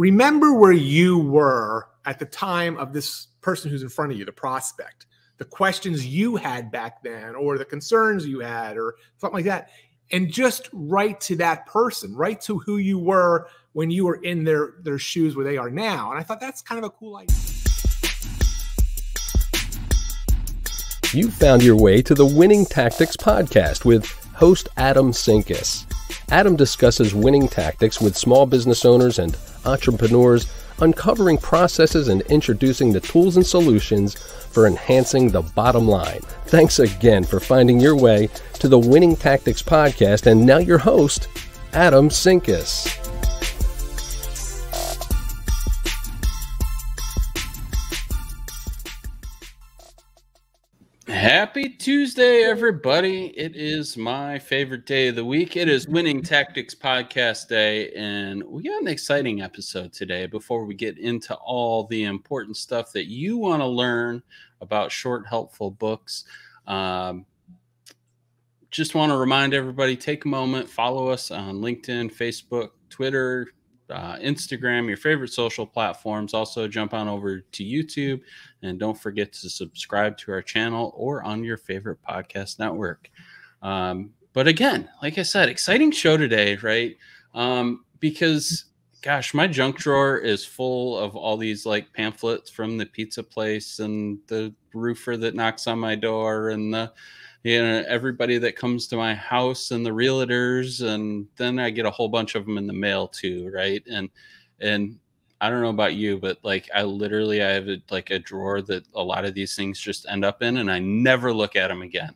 remember where you were at the time of this person who's in front of you, the prospect, the questions you had back then, or the concerns you had, or something like that. And just write to that person, write to who you were when you were in their shoes where they are now. And I thought that's kind of a cool idea. You found your way to the Winning Tactics Podcast with host Adam Sinkus. Adam discusses winning tactics with small business owners and entrepreneurs, uncovering processes and introducing the tools and solutions for enhancing the bottom line. Thanks again for finding your way to the Winning Tactics Podcast, and now your host, Adam Sinkus. Happy Tuesday, everybody. It is my favorite day of the week. It is Winning Tactics Podcast Day, and we got an exciting episode today before we get into all the important stuff that you want to learn about short, helpful books. Just want to remind everybody, take a moment, follow us on LinkedIn, Facebook, Twitter, Instagram, your favorite social platforms. Also jump on over to YouTube, and don't forget to subscribe to our channel or on your favorite podcast network. But again, like I said, exciting show today, right? Because gosh, my junk drawer is full of all these like pamphlets from the pizza place and the roofer that knocks on my door and the, you know, everybody that comes to my house and the realtors, and then I get a whole bunch of them in the mail too, right? And I don't know about you, but like I have a drawer that a lot of these things just end up in, and I never look at them again.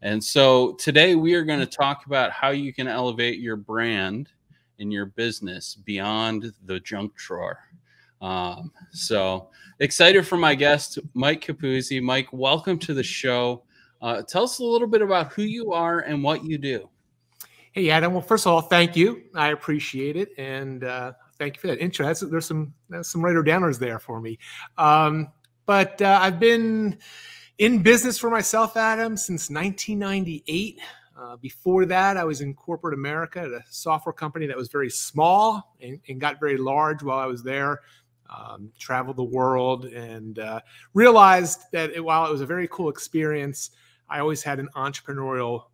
And so today we are going to talk about how you can elevate your brand in your business beyond the junk drawer. So excited for my guest, Mike Capuzzi. Mike, welcome to the show. Tell us a little bit about who you are and what you do. Hey, Adam. Well, first of all, thank you. I appreciate it. And thank you for that intro. There's some writer downers there for me. But I've been in business for myself, Adam, since 1998. Before that, I was in corporate America at a software company that was very small and got very large while I was there. Traveled the world and realized that while it was a very cool experience, I always had an entrepreneurial,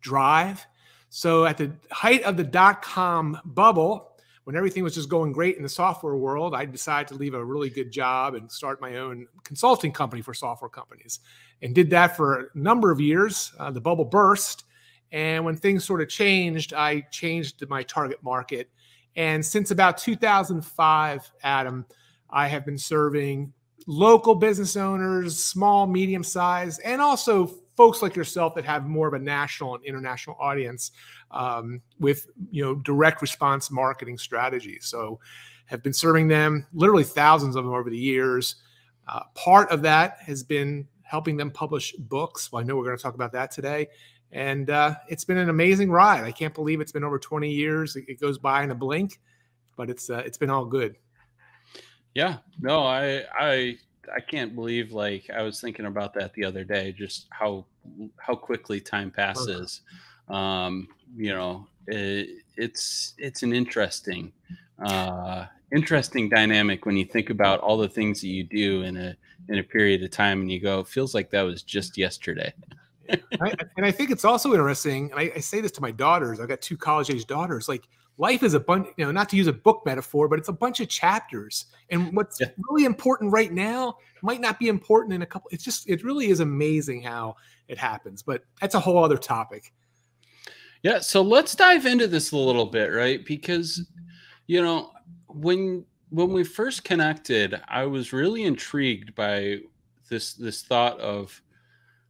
drive. So at the height of the dot-com bubble, when everything was just going great in the software world, I decided to leave a really good job and start my own consulting company for software companies, and did that for a number of years. The bubble burst, and when things sort of changed, I changed my target market. And since about 2005, Adam, I have been serving local business owners, small, medium-sized, and also folks like yourself that have more of a national and international audience with direct response marketing strategies. So have been serving them, literally thousands of them over the years. Part of that has been helping them publish books. Well, I know we're going to talk about that today. And it's been an amazing ride. I can't believe it's been over 20 years. It goes by in a blink, but it's been all good. Yeah, no, I can't believe, like, I was thinking about that the other day, just how quickly time passes. Okay. It's an interesting dynamic when you think about all the things that you do in a period of time, and you go, it feels like that was just yesterday. And I think it's also interesting, and I say this to my daughters. I've got two college-age daughters. Like, life is a bunch, not to use a book metaphor, but it's a bunch of chapters. And what's really important right now might not be important in a couple. It really is amazing how it happens. But that's a whole other topic. Yeah. So let's dive into this a little bit, right? Because, when we first connected, I was really intrigued by this thought of,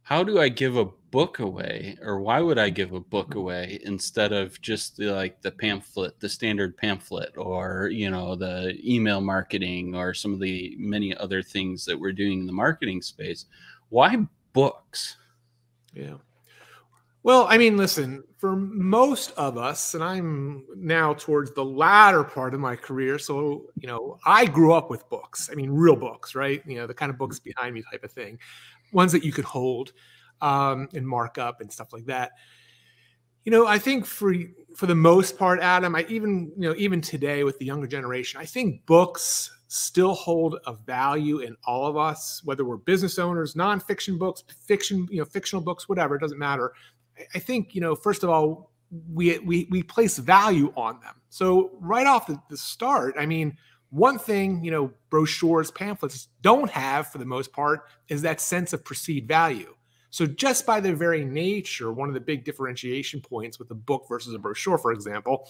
how do I give a book away, or why would I give a book away instead of just the pamphlet, the standard pamphlet, or, the email marketing, or some of the many other things that we're doing in the marketing space? Why books? Yeah. Well, I mean, listen, for most of us, and I'm now towards the latter part of my career. So, I grew up with books. I mean, real books, right? The kind of books behind me type of thing. Ones that you could hold and mark up and stuff like that. You know, I think for the most part, Adam, even today with the younger generation, I think books still hold a value in all of us, whether we're business owners, nonfiction books, fiction, fictional books, whatever, it doesn't matter. I think, first of all, we place value on them. So right off the start, I mean, one thing, brochures, pamphlets don't have for the most part is that sense of perceived value. So just by their very nature, one of the big differentiation points with a book versus a brochure, for example,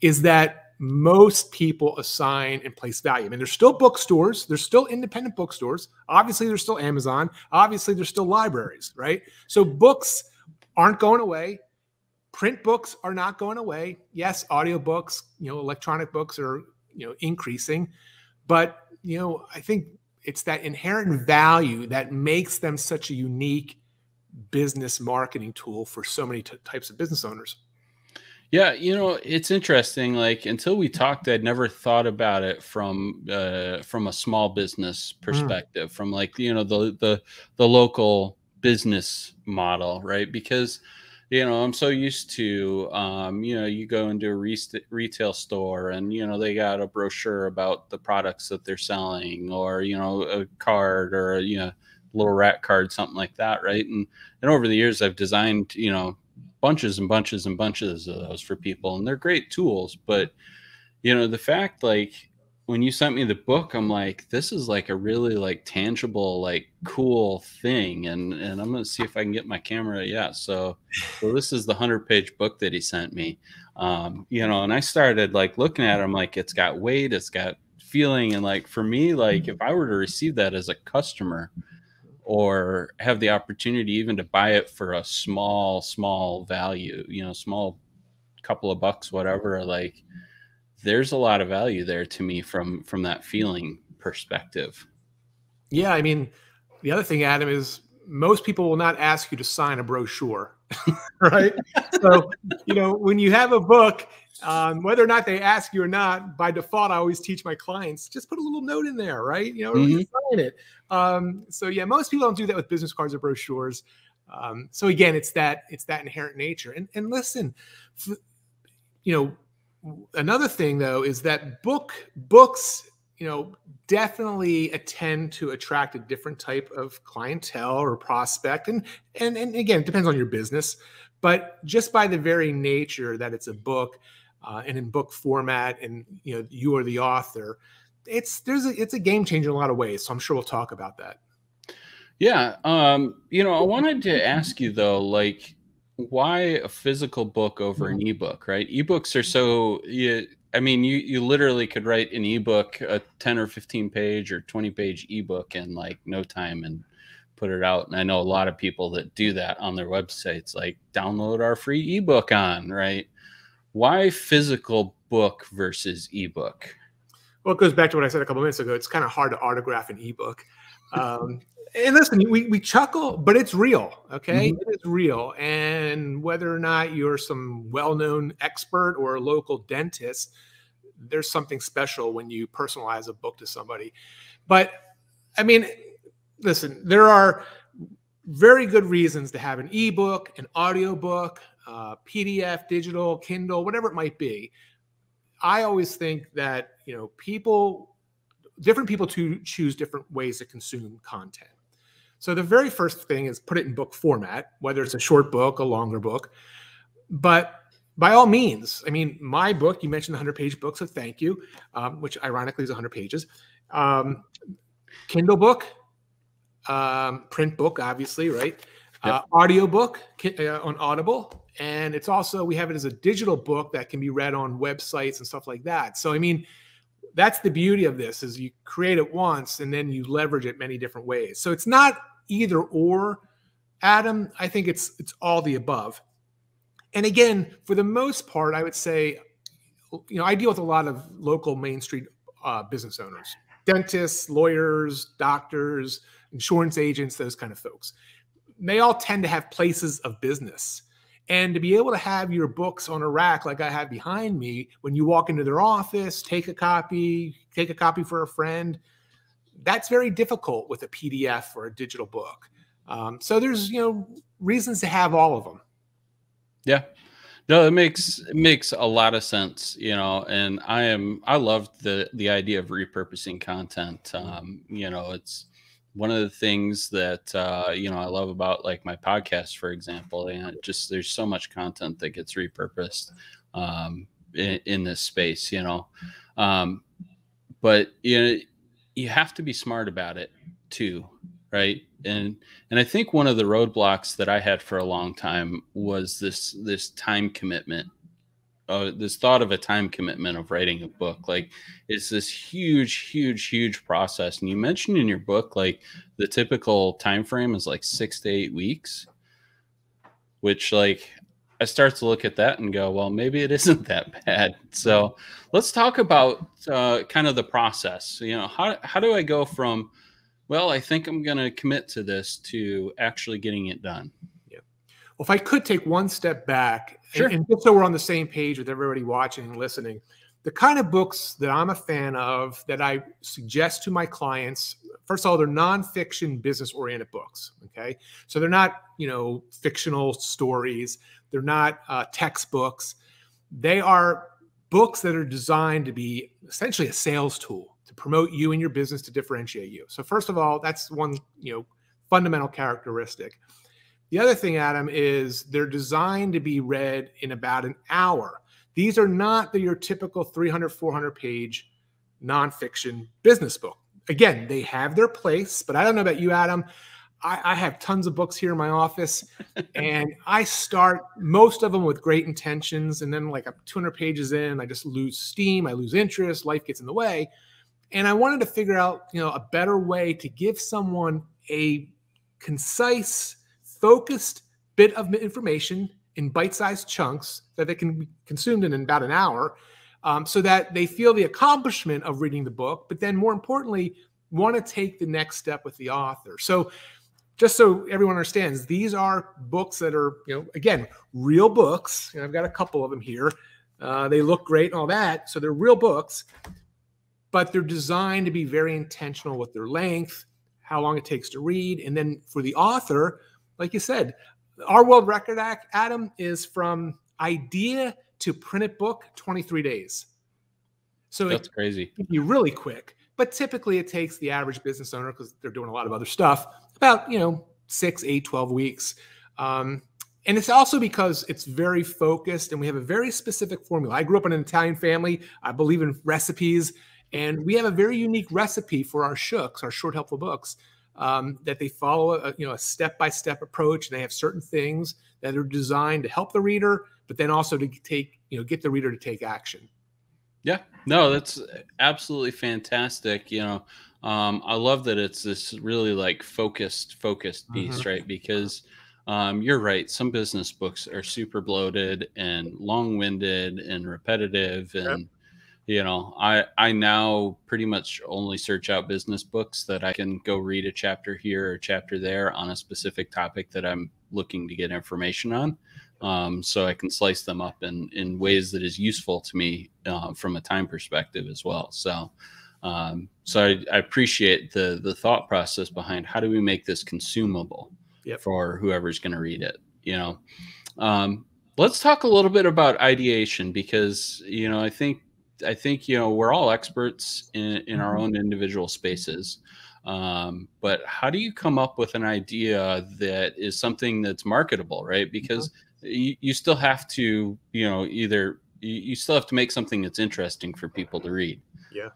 is that most people assign and place value. I mean, there's still bookstores. There's still independent bookstores. Obviously, there's still Amazon. Obviously, there's still libraries, right? So books aren't going away. Print books are not going away. Yes, audiobooks, electronic books are, increasing. But, I think it's that inherent value that makes them such a unique business marketing tool for so many types of business owners. Yeah, it's interesting. Like, until we talked, I'd never thought about it from a small business perspective, from like, the local business model, right? Because, I'm so used to, you go into a retail store and, they got a brochure about the products that they're selling, or, a card, or, little rat card, something like that, right? And over the years, I've designed, bunches and bunches and bunches of those for people, and they're great tools. But the fact, like, when you sent me the book, I'm like, this is like a really like tangible, like cool thing. And I'm gonna see if I can get my camera. Yeah, so this is the 100-page book that he sent me. And I started like looking at it, I'm like, it's got weight, it's got feeling. And like for me, like if I were to receive that as a customer, or have the opportunity even to buy it for a small value, small couple of bucks, whatever, like there's a lot of value there to me from that feeling perspective. Yeah. I mean, the other thing, Adam, is most people will not ask you to sign a brochure, right? So, when you have a book, whether or not they ask you or not, by default, I always teach my clients, just put a little note in there, right? Sign it. So yeah, most people don't do that with business cards or brochures. So again, it's that inherent nature. And listen, another thing though, is that books, definitely tend to attract a different type of clientele or prospect. And again, it depends on your business, but just by the very nature that it's a book, and in book format, and you are the author, it's a game changer in a lot of ways. So I'm sure we'll talk about that. Yeah. I wanted to ask you though, like, why a physical book over an ebook, right? Ebooks are so, you literally could write an ebook, a 10 or 15 page or 20 page ebook in like no time and put it out. And I know a lot of people that do that on their websites, like download our free ebook on, right? Why physical book versus ebook? Well, it goes back to what I said a couple minutes ago. It's kind of hard to autograph an ebook. And listen, we chuckle, but it's real, okay? Mm-hmm. It is real. And whether or not you're some well-known expert or a local dentist, there's something special when you personalize a book to somebody. But, I mean, listen, there are very good reasons to have an ebook, an audiobook, PDF, digital, Kindle, whatever it might be. I always think that, different people to choose different ways to consume content. So the very first thing is put it in book format, whether it's a short book, a longer book. But by all means, I mean, my book, you mentioned the 100-page book, so thank you, which ironically is 100 pages. Kindle book, print book, obviously, right? Yep. Audiobook on Audible. And it's also, we have it as a digital book that can be read on websites and stuff like that. So, I mean, that's the beauty of this, is you create it once and then you leverage it many different ways. So it's not either or, Adam. I think it's all the above. And again, for the most part, I would say, I deal with a lot of local Main Street business owners, dentists, lawyers, doctors, insurance agents, those kind of folks. They all tend to have places of business. And to be able to have your books on a rack like I have behind me, when you walk into their office, take a copy for a friend, that's very difficult with a PDF or a digital book. So there's, reasons to have all of them. Yeah. No, it makes a lot of sense, you know, and I loved the idea of repurposing content. You know, it's one of the things that, you know, I love about like my podcast, for example, and just, there's so much content that gets repurposed, in this space, you know, but you know, you have to be smart about it too. Right. And I think one of the roadblocks that I had for a long time was this time commitment, this thought of a time commitment of writing a book. Like, it's this huge, huge, huge process. And you mentioned in your book, like, the typical time frame is like 6 to 8 weeks, which, like, I start to look at that and go, well, maybe it isn't that bad. So let's talk about kind of the process. You know, how do I go from, well, I think I'm going to commit to this, to actually getting it done? Yeah. Well, if I could take one step back, sure, and just so we're on the same page with everybody watching and listening, the kind of books that I'm a fan of that I suggest to my clients, first of all, they're nonfiction, business-oriented books. Okay, so they're not, you know, fictional stories. They're not textbooks. They are books that are designed to be essentially a sales tool, to promote you and your business, to differentiate you. So first of all, that's one, you know, fundamental characteristic. The other thing, Adam, is they're designed to be read in about an hour. These are not your typical 300, 400 page nonfiction business book. Again, they have their place, but I don't know about you, Adam. I have tons of books here in my office, and I start most of them with great intentions. And then, like, I'm 200 pages in, I just lose steam. I lose interest. Life gets in the way. And I wanted to figure out, you know, a better way to give someone a concise, focused bit of information in bite-sized chunks that they can be consumed in about an hour, so that they feel the accomplishment of reading the book, but then more importantly, want to take the next step with the author. So just so everyone understands, these are books that are, you know, again, real books. And I've got a couple of them here. They look great and all that. So they're real books, but they're designed to be very intentional with their length, how long it takes to read. And then for the author, like you said, our world record, Adam, is from idea to printed book, 23 days. So that's crazy. It can be really quick, but typically it takes the average business owner, because they're doing a lot of other stuff, about, you know, 6, 8, 12 weeks. And it's also because it's very focused, and we have a very specific formula. I grew up in an Italian family. I believe in recipes. And we have a very unique recipe for our shooks, our short, helpful books, that they follow a step-by-step approach. And they have certain things that are designed to help the reader, but then also to get the reader to take action. Yeah, no, that's absolutely fantastic. You know, I love that it's this really, like, focused piece, right? Because you're right. Some business books are super bloated and long-winded and repetitive, and yep. You know, I now pretty much only search out business books that I can go read a chapter here or a chapter there on a specific topic that I'm looking to get information on. So I can slice them up in ways that is useful to me from a time perspective as well. So I appreciate the thought process behind how do we make this consumable, yep, for whoever's going to read it, you know. Let's talk a little bit about ideation, because, you know, I think, you know, we're all experts in our own individual spaces. But how do you come up with an idea that is something that's marketable, right? Because you still have to, you know, you still have to make something that's interesting for people to read. Yeah.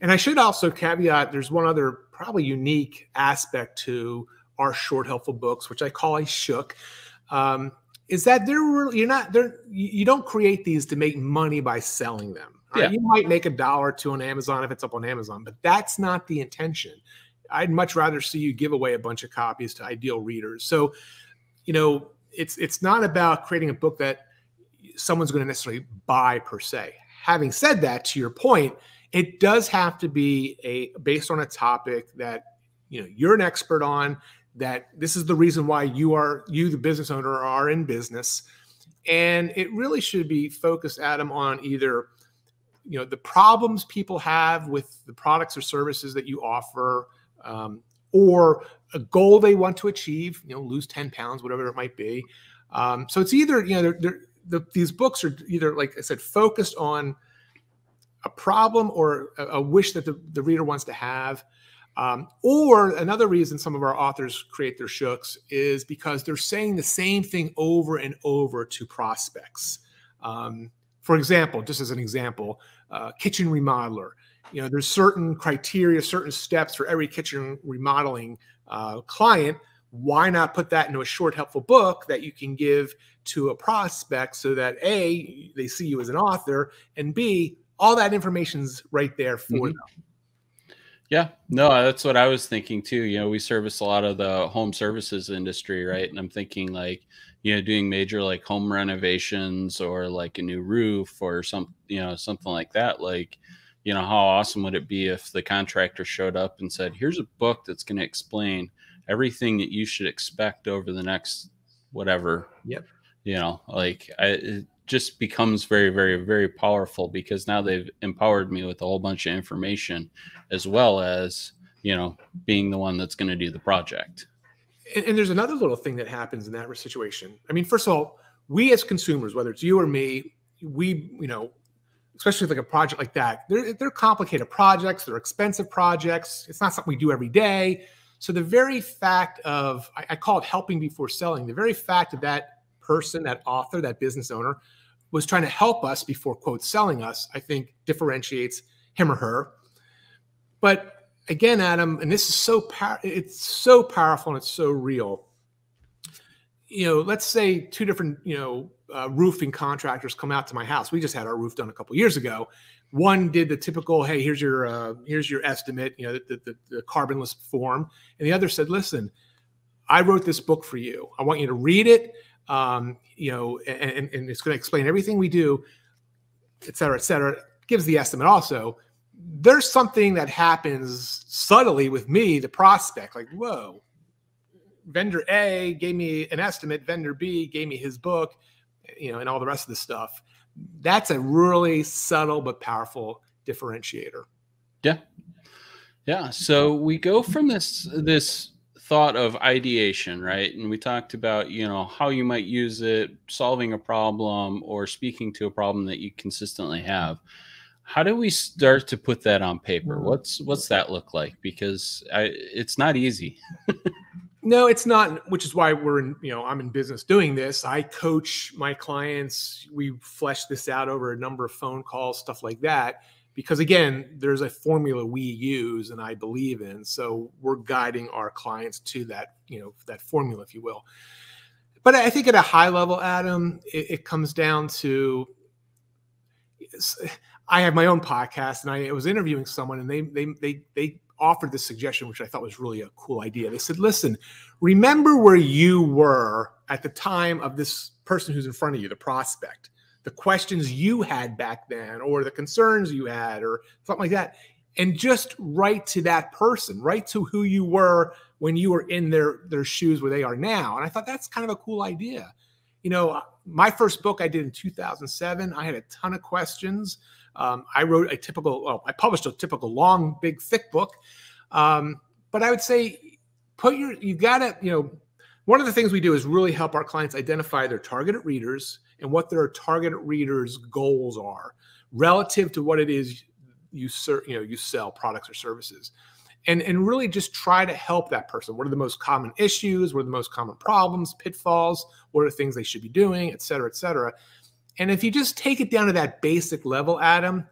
And I should also caveat, there's one other probably unique aspect to our short, helpful books, which I call a shook. Is that you don't create these to make money by selling them. Yeah. Right? You might make $1 or $2 on Amazon if it's up on Amazon, but that's not the intention. I'd much rather see you give away a bunch of copies to ideal readers. So, you know, it's not about creating a book that someone's going to necessarily buy per se. Having said that, to your point, it does have to be based on a topic that, you know, you're an expert on, that this is the reason why you, the business owner, are in business. And it really should be focused, Adam, on either, you know, the problems people have with the products or services that you offer, or a goal they want to achieve, you know, lose 10 pounds, whatever it might be. So it's either, you know, these books are either, like I said, focused on a problem or a wish that the reader wants to have. Or another reason some of our authors create their shooks is because they're saying the same thing over and over to prospects. For example, just as an example, kitchen remodeler. You know, there's certain criteria, certain steps for every kitchen remodeling client. Why not put that into a short, helpful book that you can give to a prospect so that A, they see you as an author, and B, all that information's right there for them. Yeah, no, that's what I was thinking too. You know, we service a lot of the home services industry, right? And I'm thinking like, you know, doing major like home renovations or like a new roof or some, you know, something like that. Like, you know, how awesome would it be if the contractor showed up and said, here's a book that's going to explain everything that you should expect over the next whatever. Yep. You know, like it just becomes very, very, very powerful because now they've empowered me with a whole bunch of information as well as, you know, being the one that's going to do the project. And there's another little thing that happens in that situation. I mean, first of all, we as consumers, whether it's you or me, we, you know, especially like a project like that, they're complicated projects, they're expensive projects. It's not something we do every day. So the very fact of, I call it helping before selling, the very fact of that person, that author, that business owner was trying to help us before, quote, selling us, I think differentiates him or her. But again, Adam, and this is it's so powerful and it's so real. You know, let's say two different, you know, roofing contractors come out to my house. We just had our roof done a couple years ago. One did the typical, hey, here's your estimate, you know, the carbonless form. And the other said, listen, I wrote this book for you. I want you to read it. You know, and it's going to explain everything we do, et cetera, et cetera. It gives the estimate also. There's something that happens subtly with me, the prospect, like, whoa, vendor A gave me an estimate. Vendor B gave me his book, you know, and all the rest of the stuff. That's a really subtle but powerful differentiator. Yeah. Yeah. So we go from this thought of ideation, right? And we talked about, you know, how you might use it, solving a problem or speaking to a problem that you consistently have. How do we start to put that on paper? What's that look like? Because it's not easy. No, it's not, which is why we're in, you know, I'm in business doing this. I coach my clients. We flesh this out over a number of phone calls, stuff like that, because again, there's a formula we use and I believe in. So we're guiding our clients to that, you know, that formula, if you will. But I think at a high level, Adam, it comes down to, I have my own podcast and I was interviewing someone and they offered this suggestion, which I thought was really a cool idea. They said, listen, remember where you were at the time of this person who's in front of you, the prospect, the questions you had back then, or the concerns you had, or something like that. And just write to that person, write to who you were when you were in their shoes where they are now. And I thought that's kind of a cool idea. You know, my first book I did in 2007, I had a ton of questions. I wrote a typical, well, I published a typical long, big, thick book. But I would say you gotta, you know, one of the things we do is really help our clients identify their targeted readers and what their targeted readers' goals are relative to what it is you sell, products or services. And really just try to help that person. What are the most common issues? What are the most common problems, pitfalls? What are the things they should be doing, et cetera, et cetera. And if you just take it down to that basic level, Adam,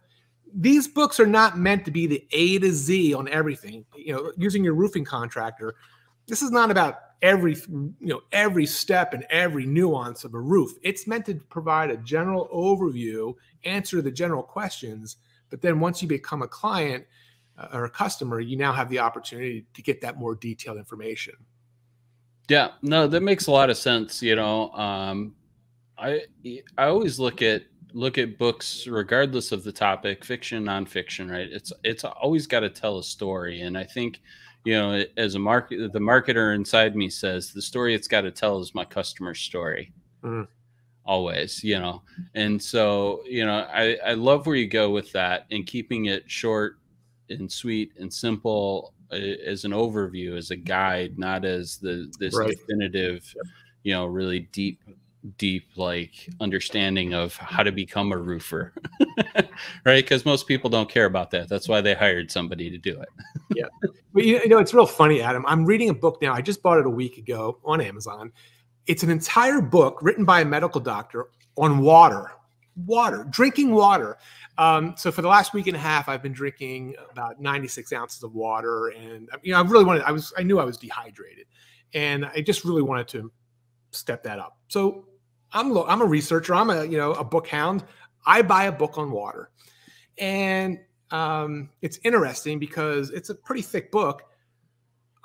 these books are not meant to be the A to Z on everything. You know, using your roofing contractor, this is not about every, you know, every step and every nuance of a roof. It's meant to provide a general overview, answer the general questions. But then once you become a client or a customer, you now have the opportunity to get that more detailed information. Yeah, no, that makes a lot of sense. You know, I always look at books regardless of the topic, fiction, nonfiction, right? It's always got to tell a story, and I think, you know, as the marketer inside me says, the story it's got to tell is my customer's story, always, you know. And so, you know, I love where you go with that and keeping it short and sweet and simple as an overview, as a guide, not as this definitive, you know, really deep deep like understanding of how to become a roofer, right? Because most people don't care about that. That's why they hired somebody to do it. Yeah. But you know, it's real funny, Adam. I'm reading a book now. I just bought it a week ago on Amazon. It's an entire book written by a medical doctor on water. Drinking water. So for the last week and a half, I've been drinking about 96 ounces of water, and you know, I really wanted. I knew I was dehydrated, and I just really wanted to step that up. So I'm a researcher. I'm a a book hound. I buy a book on water, and it's interesting because it's a pretty thick book.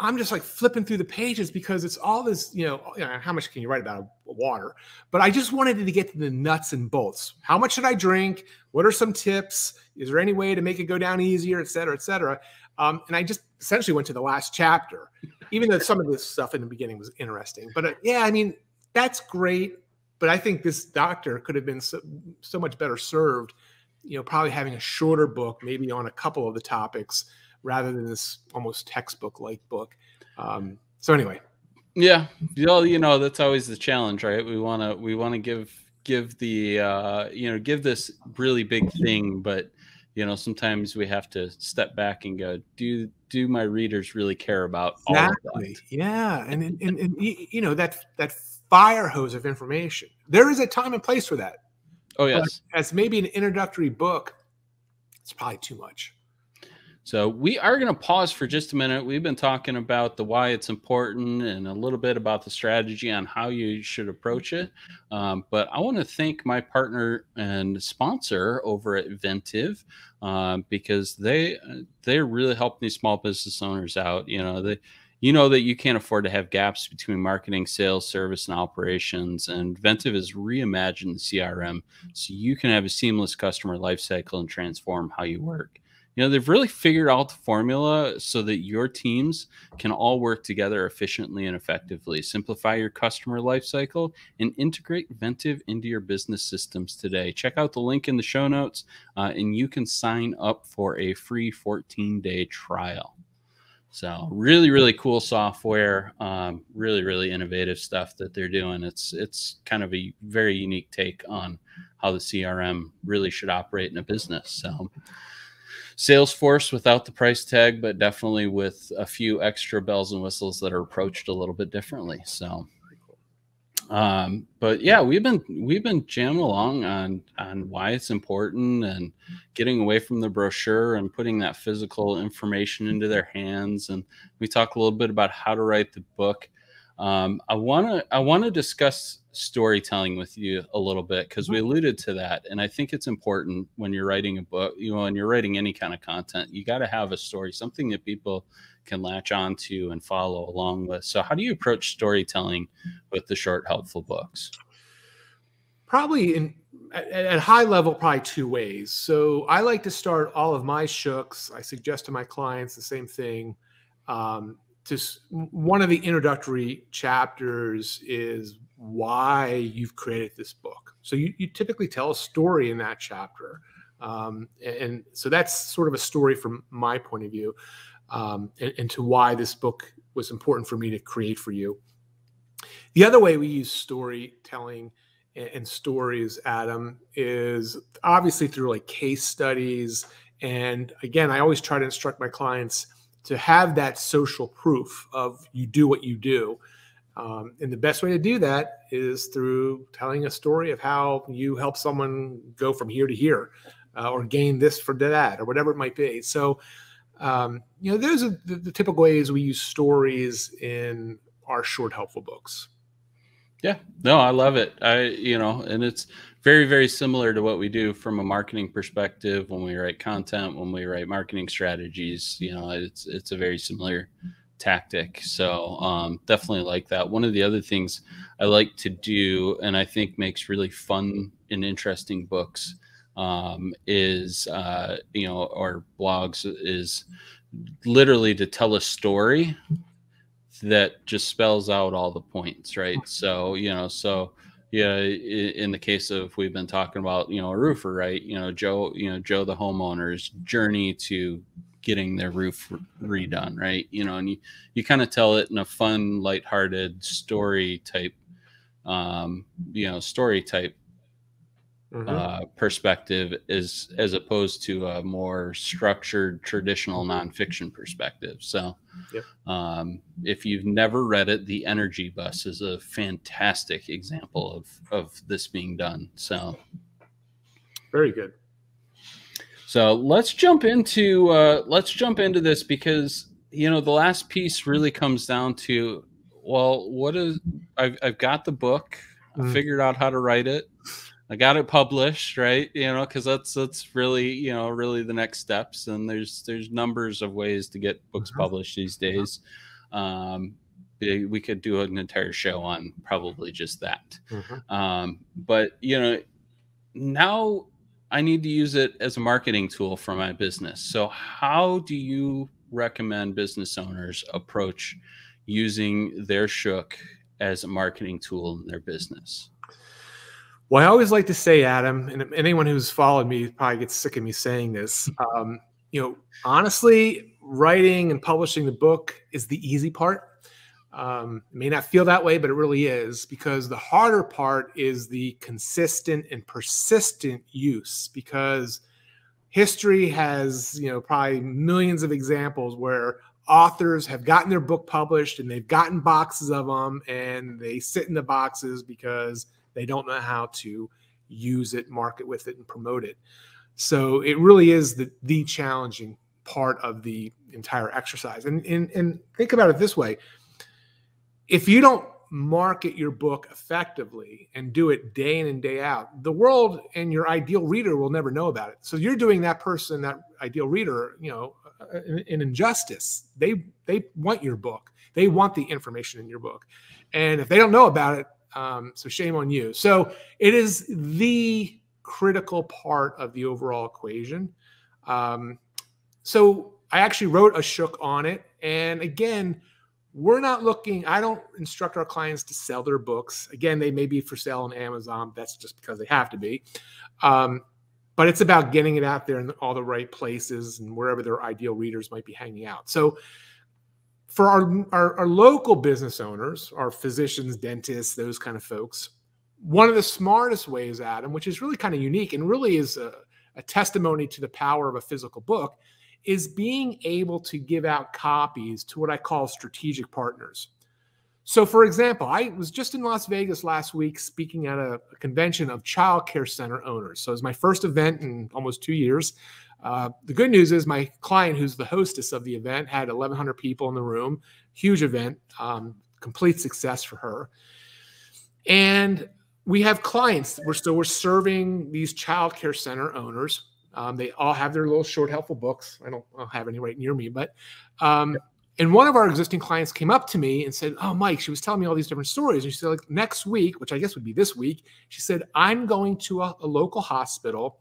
I'm just like flipping through the pages because it's all this, how much can you write about water? But I just wanted to get to the nuts and bolts. How much should I drink? What are some tips? Is there any way to make it go down easier, et cetera, et cetera? And I just essentially went to the last chapter, even though some of this stuff in the beginning was interesting. But yeah, I mean, that's great. But I think this doctor could have been so much better served, probably having a shorter book, maybe on a couple of the topics, rather than this almost textbook-like book. So anyway. Yeah. Well, that's always the challenge, right? We want to give the, give this really big thing, but, sometimes we have to step back and go, do my readers really care about all of that? Yeah. And that fire hose of information, there is a time and place for that. Oh, yes. But as maybe an introductory book, it's probably too much. So we are going to pause for just a minute. We've been talking about the why it's important and a little bit about the strategy on how you should approach it. But I want to thank my partner and sponsor over at Ventive, because they're really helping these small business owners out. That you can't afford to have gaps between marketing, sales, service, and operations. And Ventive has reimagined the CRM so you can have a seamless customer lifecycle and transform how you work. They've really figured out the formula so that your teams can all work together efficiently and effectively. Simplify your customer lifecycle and integrate Ventive into your business systems today. Check out the link in the show notes, and you can sign up for a free 14-day trial. So really, really cool software, really, really innovative stuff that they're doing. It's kind of a very unique take on how the CRM really should operate in a business. So Salesforce without the price tag, but definitely with a few extra bells and whistles that are approached a little bit differently. So, but yeah, we've been jamming along on why it's important and getting away from the brochure and putting that physical information into their hands. And we talk a little bit about how to write the book. I want to discuss storytelling with you a little bit, because we alluded to that, and I think it's important when you're writing a book, and you're writing any kind of content, you got to have a story, something that people can latch on to and follow along with. So how do you approach storytelling with the short, helpful books? Probably at high level, probably two ways. So I like to start all of my shooks. I suggest to my clients the same thing. Just one of the introductory chapters is why you've created this book. So you typically tell a story in that chapter. And so that's sort of a story from my point of view, and to why this book was important for me to create for you. The other way we use storytelling and stories, Adam, is obviously through like case studies. And again, I always try to instruct my clients to have that social proof of you do what you do. And the best way to do that is through telling a story of how you help someone go from here to here, or gain this for that, or whatever it might be. So, those are the typical ways we use stories in our short, helpful books. Yeah, no, I love it. And it's very, very similar to what we do from a marketing perspective when we write content, when we write marketing strategies. It's a very similar tactic. So definitely like that. One of the other things I like to do, and I think makes really fun and interesting books, is or blogs, is literally to tell a story that just spells out all the points, right? So, yeah, in the case of, we've been talking about, a roofer, right? Joe, the homeowner's journey to getting their roof redone, right? And you kind of tell it in a fun, lighthearted story type story type perspective as opposed to a more structured, traditional nonfiction perspective. So yep. If you've never read it, The Energy Bus is a fantastic example of this being done. So very good. So let's jump into this, because, you know, the last piece really comes down to, well, what is, I've got the book, I figured out how to write it, I got it published, right? You know, because that's really, you know, really the next steps. And there's numbers of ways to get books published these days. We could do an entire show on probably just that. But, you know, now I need to use it as a marketing tool for my business. So how do you recommend business owners approach using their shook as a marketing tool in their business? Well, I always like to say, Adam, and anyone who's followed me probably gets sick of me saying this, you know, honestly, writing and publishing the book is the easy part. It may not feel that way, but it really is, because the harder part is the consistent and persistent use, because history has, you know, probably millions of examples where authors have gotten their book published and they've gotten boxes of them and they sit in the boxes because they don't know how to use it, market with it, and promote it. So it really is the challenging part of the entire exercise. And think about it this way. If you don't market your book effectively and do it day in and day out, the world and your ideal reader will never know about it. So you're doing that person, that ideal reader, you know, an injustice. They want your book. They want the information in your book. And if they don't know about it, so shame on you. So it is the critical part of the overall equation. So I actually wrote a shook on it. And again, we're not looking, I don't instruct our clients to sell their books. Again, they may be for sale on Amazon. That's just because they have to be. But it's about getting it out there in all the right places and wherever their ideal readers might be hanging out. So for our local business owners, our physicians, dentists, those kind of folks, one of the smartest ways, Adam, which is really kind of unique and really is a testimony to the power of a physical book, is being able to give out copies to what I call strategic partners. So for example, I was just in Las Vegas last week speaking at a convention of childcare center owners. So it was my first event in almost 2 years. The good news is my client, who's the hostess of the event, had 1,100 people in the room, huge event, complete success for her. And we have clients, we're serving these childcare center owners. They all have their little short, helpful books. I don't have any right near me, but, and one of our existing clients came up to me and said, "Oh, Mike," she was telling me all these different stories. And she said, like, next week, which I guess would be this week, she said, "I'm going to a local hospital."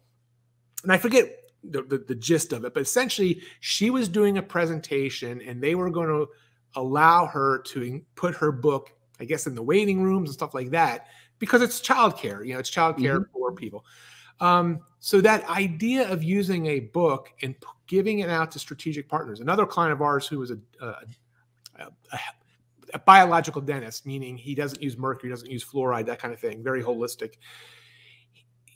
And I forget the gist of it, but essentially she was doing a presentation and they were going to allow her to put her book, I guess, in the waiting rooms and stuff like that, because it's childcare, you know, it's childcare for people. So that idea of using a book and giving it out to strategic partners. Another client of ours who was a biological dentist, meaning he doesn't use mercury, doesn't use fluoride, that kind of thing, very holistic.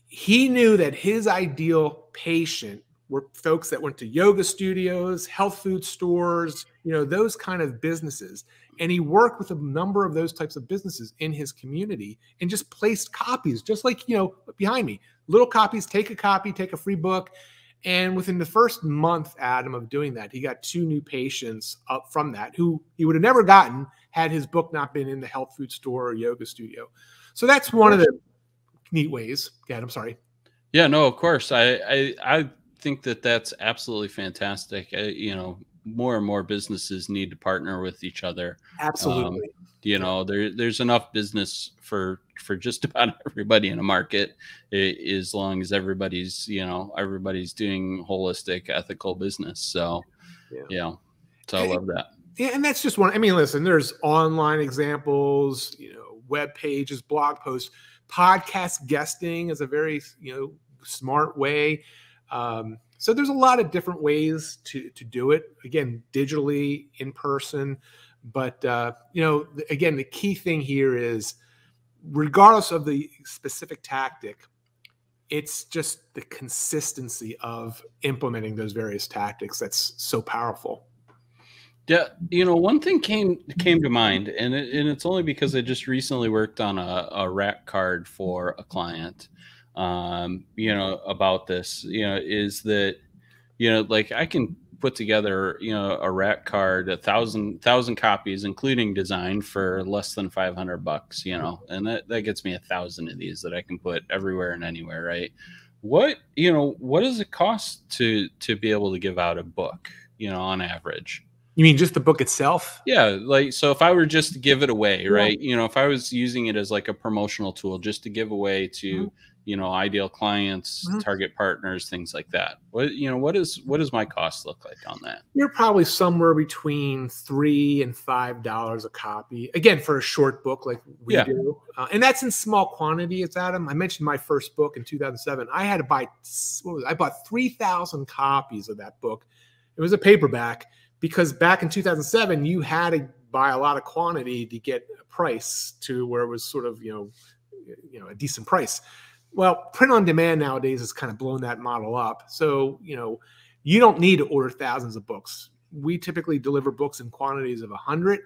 He knew that his ideal patient were folks that went to yoga studios, health food stores, you know, those kind of businesses. And he worked with a number of those types of businesses in his community and just placed copies, just like, you know, behind me, little copies, take a copy, take a free book. And within the first month, Adam, of doing that, he got 2 new patients up from that, who he would have never gotten had his book not been in the health food store or yoga studio. So that's one of the neat ways. Yeah, I'm sorry. Yeah, no, of course. I think that that's absolutely fantastic. You know, more and more businesses need to partner with each other. Absolutely. You know, there's enough business for just about everybody in a market, as long as everybody's, you know, everybody's doing holistic, ethical business. So, you know, so I love that. Yeah. And that's just one. I mean, listen, there's online examples, you know, web pages, blog posts, podcast guesting is a very, you know, smart way. So there's a lot of different ways to do it, again, digitally, in person. But, you know, again, the key thing here is regardless of the specific tactic, it's just the consistency of implementing those various tactics that's so powerful. Yeah, you know, one thing came to mind, and it's only because I just recently worked on a rack card for a client, you know, about this, you know, is that, you know, like I can put together, you know, a rack card, 1,000 copies, including design, for less than $500, you know, and that gets me 1,000 of these that I can put everywhere and anywhere, right? What, you know, what does it cost to be able to give out a book, you know, on average? You mean just the book itself? Yeah. Like, so if I were just to give it away, right? You know, if I was using it as like a promotional tool just to give away to, you know, ideal clients, target partners, things like that. What, you know, what does my cost look like on that? You're probably somewhere between $3 and $5 a copy. Again, for a short book like we do. And that's in small quantities, Adam. I mentioned my first book in 2007. I had to buy, I bought 3,000 copies of that book. It was a paperback. Because back in 2007, you had to buy a lot of quantity to get a price to where it was sort of, you know, a decent price. Well, print on demand nowadays has kind of blown that model up. So, you know, you don't need to order thousands of books. We typically deliver books in quantities of 100.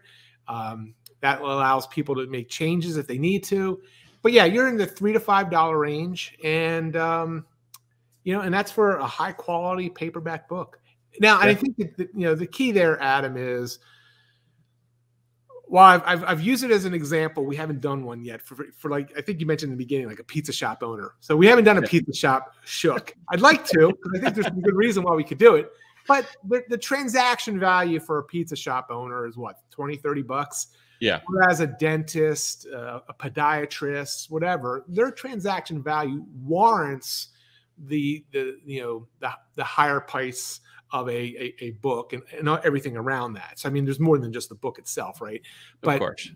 That allows people to make changes if they need to. But yeah, you're in the $3 to $5 range. And, you know, and that's for a high quality paperback book. Now, I think that you know, the key there, Adam, is while I've used it as an example, we haven't done one yet for like, I think you mentioned in the beginning, like a pizza shop owner. So we haven't done a pizza shop shook. I'd like to, because I think there's a good reason why we could do it. But the transaction value for a pizza shop owner is what, $20, $30? Yeah. Whereas a dentist, a podiatrist, whatever, their transaction value warrants the higher price of a book and everything around that. So, I mean, there's more than just the book itself, right? But, of course.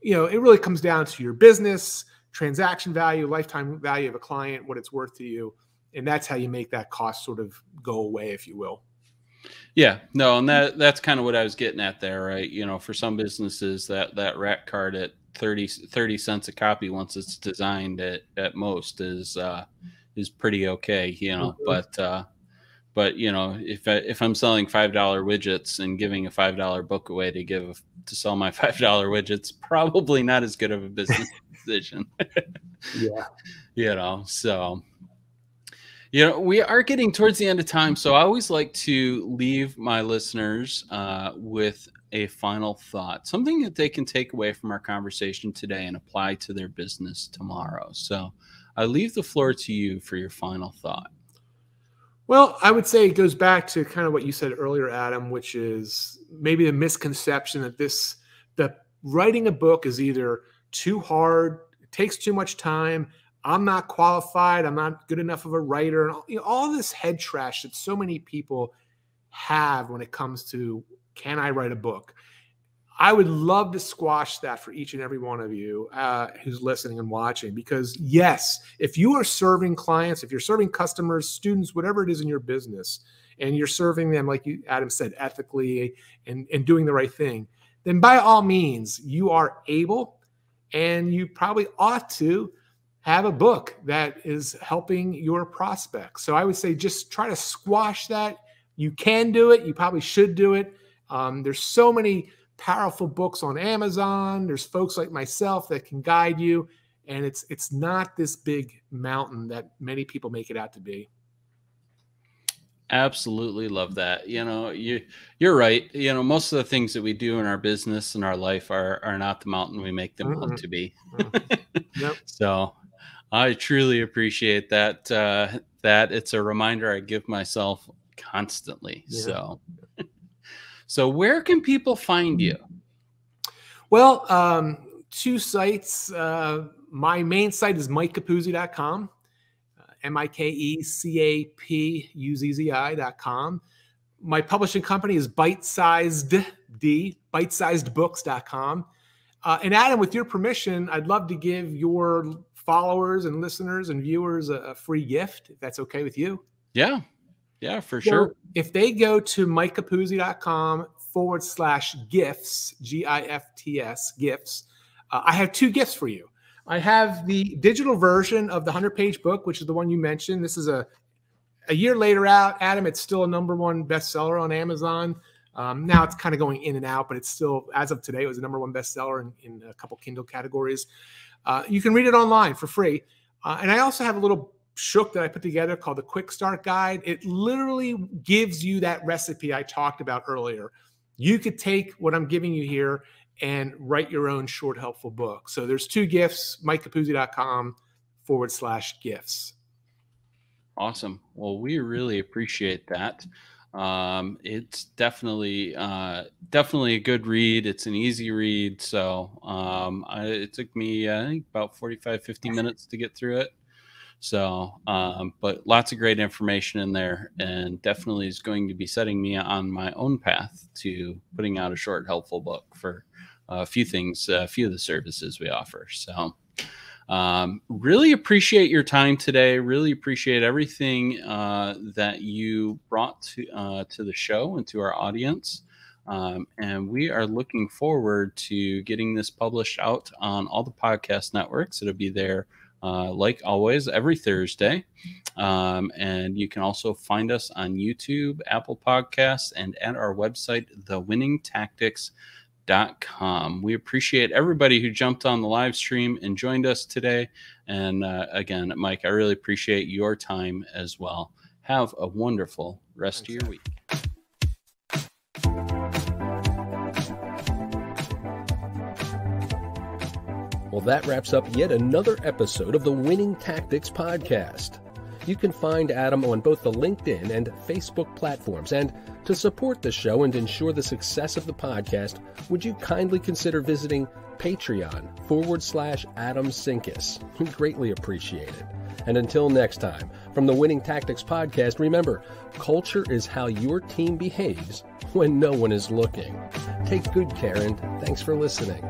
You know, it really comes down to your business, transaction value, lifetime value of a client, what it's worth to you. And that's how you make that cost sort of go away, if you will. Yeah, no, and that's kind of what I was getting at there, right? You know, for some businesses, that rack card at 30 cents a copy once it's designed at most is pretty okay, you know, but you know, if I'm selling $5 widgets and giving a $5 book away to sell my $5 widgets, probably not as good of a business decision. Yeah. You know, so, you know, we are getting towards the end of time. So I always like to leave my listeners with a final thought, something that they can take away from our conversation today and apply to their business tomorrow. So I leave the floor to you for your final thought. Well, I would say it goes back to kind of what you said earlier, Adam, which is maybe the misconception that that writing a book is either too hard, it takes too much time, I'm not qualified, I'm not good enough of a writer, and you know, all this head trash that so many people have when it comes to, can I write a book? I would love to squash that for each and every one of you who's listening and watching, because yes, if you are serving clients, if you're serving customers, students, whatever it is in your business, and you're serving them, like you, Adam said, ethically and doing the right thing, then by all means, you are able and you probably ought to have a book that is helping your prospects. So I would say just try to squash that. You can do it. You probably should do it. There's so many powerful books on Amazon. There's folks like myself that can guide you. And it's not this big mountain that many people make it out to be. Absolutely love that. You know, you're right. You know, most of the things that we do in our business and our life are not the mountain we make them out to be. Yep. So I truly appreciate that. That it's a reminder I give myself constantly. Yeah. So so where can people find you? Well, two sites. My main site is mikecapuzzi.com, MikeCapuzzi.com. My publishing company is Bite Sized Books.com. And Adam, with your permission, I'd love to give your followers and listeners and viewers a free gift, if that's okay with you. Yeah. Yeah, for sure. If they go to mikecapuzzi.com/gifts, GIFTS, gifts, I have two gifts for you. I have the digital version of the 100-page book, which is the one you mentioned. This is a year later out. Adam, it's still a #1 bestseller on Amazon. Now it's kind of going in and out, but it's still, as of today, it was a #1 bestseller in a couple Kindle categories. You can read it online for free. And I also have a little shook that I put together called the Quick Start Guide. It literally gives you that recipe I talked about earlier. You could take what I'm giving you here and write your own short, helpful book. So there's 2 gifts, mikecapuzzi.com/gifts. Awesome. Well, we really appreciate that. It's definitely a good read. It's an easy read. So it took me I think about 45, 50 minutes to get through it. So, but lots of great information in there, and definitely is going to be setting me on my own path to putting out a short, helpful book for a few things, a few of the services we offer. So, really appreciate your time today. Really appreciate everything that you brought to the show and to our audience. And we are looking forward to getting this published out on all the podcast networks. It'll be there, like always, every Thursday. And you can also find us on YouTube, Apple Podcasts, and at our website, thewinningtactics.com. We appreciate everybody who jumped on the live stream and joined us today. And again, Mike, I really appreciate your time as well. Have a wonderful rest of your week. Well, that wraps up yet another episode of the Winning Tactics Podcast. You can find Adam on both the LinkedIn and Facebook platforms. And to support the show and ensure the success of the podcast, would you kindly consider visiting Patreon.com/Adam Sinkus? We greatly appreciate it. And until next time, from the Winning Tactics Podcast, remember, culture is how your team behaves when no one is looking. Take good care, and thanks for listening.